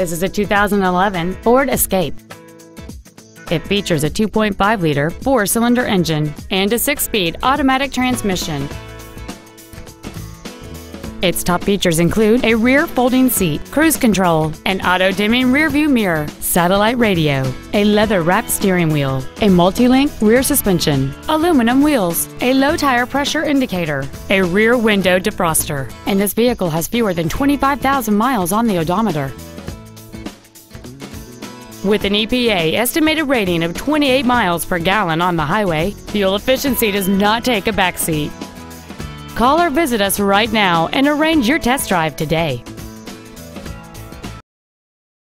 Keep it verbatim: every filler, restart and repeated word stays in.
This is a two thousand eleven Ford Escape. It features a two point five liter four-cylinder engine and a six-speed automatic transmission. Its top features include a rear folding seat, cruise control, an auto-dimming rearview mirror, satellite radio, a leather-wrapped steering wheel, a multi-link rear suspension, aluminum wheels, a low tire pressure indicator, a rear window defroster, and this vehicle has fewer than twenty-five thousand miles on the odometer. With an E P A estimated rating of twenty-eight miles per gallon on the highway, fuel efficiency does not take a backseat. Call or visit us right now and arrange your test drive today.